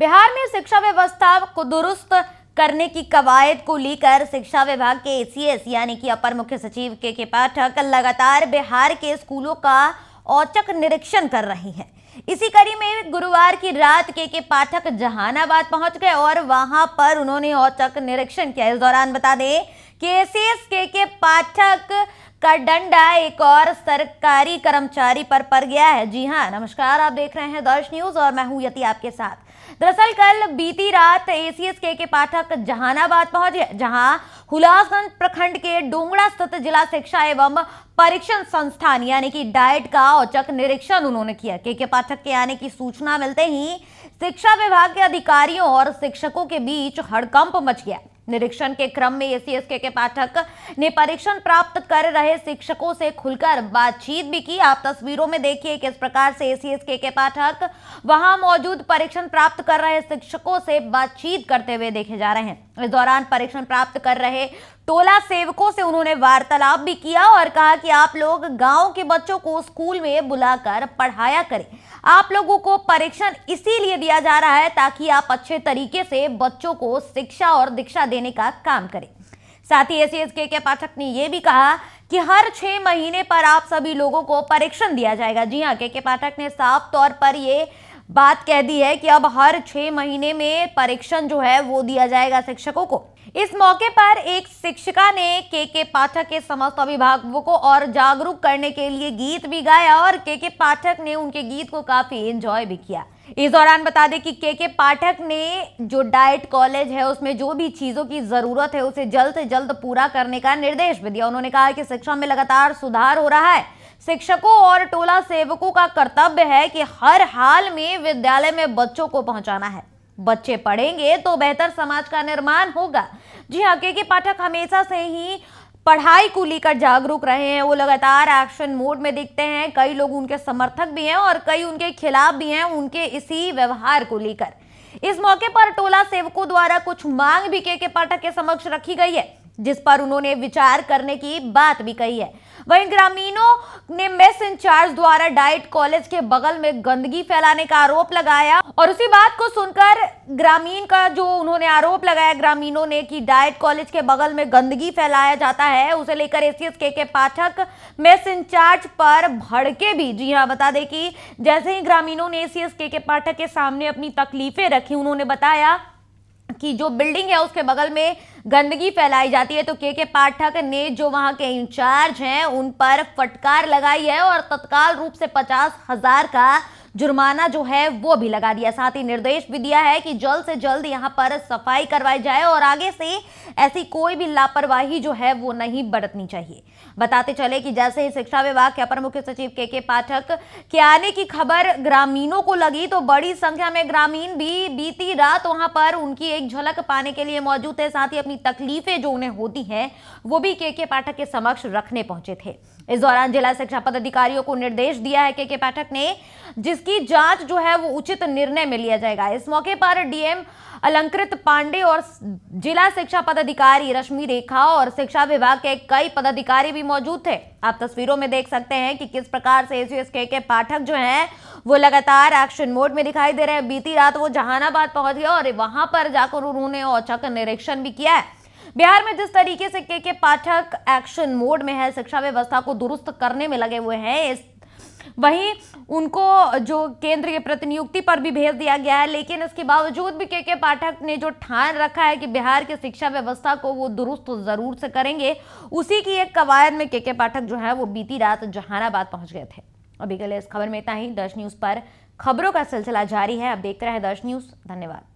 बिहार में शिक्षा व्यवस्था को दुरुस्त करने की कवायद को लेकर शिक्षा विभाग के ACS यानी कि अपर मुख्य सचिव के पाठक लगातार बिहार के स्कूलों का औचक निरीक्षण कर रही हैं। इसी कड़ी में गुरुवार की रात के पाठक जहानाबाद पहुंच गए और वहां पर उन्होंने औचक निरीक्षण किया। इस दौरान बता दें कि ACS के पाठक का डंडा एक और सरकारी कर्मचारी पर पड़ गया है। जी हाँ, नमस्कार, आप देख रहे हैं दर्श न्यूज और मैं हूँ यति आपके साथ। दरअसल कल बीती रात ACS के पाठक जहानाबाद पहुंचे, जहां हुलासगंज प्रखंड के डोंगड़ा स्थित जिला शिक्षा एवं परीक्षण संस्थान यानी कि डाइट का औचक निरीक्षण उन्होंने किया। के पाठक के आने की सूचना मिलते ही शिक्षा विभाग के अधिकारियों और शिक्षकों के बीच हड़कंप मच गया। निरीक्षण के क्रम में ACS के पाठक ने परीक्षण प्राप्त कर रहे शिक्षकों से खुलकर बातचीत भी की। आप तस्वीरों में देखिए किस प्रकार से ACS के पाठक वहां मौजूद परीक्षण प्राप्त कर रहे शिक्षकों से बातचीत करते हुए देखे जा रहे हैं। इस दौरान परीक्षण प्राप्त कर रहे टोला सेवकों से उन्होंने वार्तालाप भी किया और कहा कि आप लोग गांव के बच्चों को स्कूल में बुलाकर पढ़ाया करें। आप लोगों को परीक्षण इसीलिए दिया जा रहा है ताकि आप अच्छे तरीके से बच्चों को शिक्षा और दीक्षा देने का काम करें। साथ ही ACS के पाठक ने यह भी कहा कि हर 6 महीने पर आप सभी लोगों को परीक्षण दिया जाएगा। जी हाँ, के पाठक ने साफ तौर पर ये बात कह दी है कि अब हर 6 महीने में परीक्षण जो है वो दिया जाएगा शिक्षकों को। इस मौके पर एक शिक्षिका ने के पाठक के समस्त अभिभावकों को और जागरूक करने के लिए गीत भी गाया और के पाठक ने उनके गीत को काफी एंजॉय भी किया। इस दौरान बता दें कि के पाठक ने जो डाइट कॉलेज है उसमें जो भी चीज़ों की ज़रूरत है उसे जल्द से जल्द पूरा करने का निर्देश भी दिया। उन्होंने कहा कि शिक्षा में लगातार सुधार हो रहा है। शिक्षकों और टोला सेवकों का कर्तव्य है कि हर हाल में विद्यालय में बच्चों को पहुंचाना है। बच्चे पढ़ेंगे तो बेहतर समाज का निर्माण होगा। जी हाँ, के पाठक हमेशा से ही पढ़ाई को लेकर जागरूक रहे हैं। वो लगातार एक्शन मोड में दिखते हैं। कई लोग उनके समर्थक भी हैं और कई उनके खिलाफ भी हैं उनके इसी व्यवहार को लेकर। इस मौके पर टोला सेवकों द्वारा कुछ मांग भी के पाठक के समक्ष रखी गई है जिस पर उन्होंने विचार करने की बात भी कही है। वहीं ग्रामीणों ने मेस इंचार्ज द्वारा डाइट कॉलेज के बगल में गंदगी फैलाने का आरोप लगाया और उसी बात को सुनकर ग्रामीण का जो उन्होंने आरोप लगाया ग्रामीणों ने कि डाइट कॉलेज के बगल में गंदगी फैलाया जाता है उसे लेकर ACS के पाठक मेस इंचार्ज पर भड़के भी। जी हाँ, बता दें कि जैसे ही ग्रामीणों ने ACS के पाठक के सामने अपनी तकलीफें रखी उन्होंने बताया कि जो बिल्डिंग है उसके बगल में गंदगी फैलाई जाती है तो के पाठक ने जो वहां के इंचार्ज हैं उन पर फटकार लगाई है और तत्काल रूप से 50,000 का जुर्माना जो है वो भी लगा दिया। साथ ही निर्देश भी दिया है कि जल्द से जल्द यहाँ पर सफाई करवाई जाए और आगे से ऐसी कोई भी लापरवाही जो है वो नहीं बरतनी चाहिए। बताते चले कि जैसे ही शिक्षा विभाग के अपर मुख्य सचिव के पाठक के आने की खबर ग्रामीणों को लगी तो बड़ी संख्या में ग्रामीण भी बीती रात वहाँ पर उनकी एक झलक पाने के लिए मौजूद थे। साथ ही अपनी तकलीफें जो उन्हें होती हैं वो भी के पाठक के समक्ष रखने पहुंचे थे। इस दौरान जिला शिक्षा पदाधिकारियों को निर्देश दिया है के पाठक ने जिसकी जांच जो है वो उचित निर्णय में लिया जाएगा। इस मौके पर DM अलंकृत पांडे और जिला शिक्षा पदाधिकारी रश्मि रेखा और शिक्षा विभाग के कई पदाधिकारी भी मौजूद थे। आप तस्वीरों में देख सकते हैं कि किस प्रकार से ACS के पाठक जो हैं वो लगातार एक्शन मोड में दिखाई दे रहे हैं। बीती रात वो जहानाबाद पहुंच गए और वहां पर जाकर उन्होंने औचक निरीक्षण भी किया है। बिहार में जिस तरीके से के पाठक एक्शन मोड में है, शिक्षा व्यवस्था को दुरुस्त करने में लगे हुए हैं, वहीं उनको जो केंद्र के प्रतिनियुक्ति पर भी भेज दिया गया है, लेकिन इसके बावजूद भी के पाठक ने जो ठान रखा है कि बिहार के शिक्षा व्यवस्था को वो दुरुस्त जरूर से करेंगे, उसी की एक कवायद में के पाठक जो है वो बीती रात जहानाबाद पहुंच गए थे। अभी के लिए इस खबर में इतना ही। दर्श न्यूज़ पर खबरों का सिलसिला जारी है। आप देख रहे हैं दर्श न्यूज़। धन्यवाद।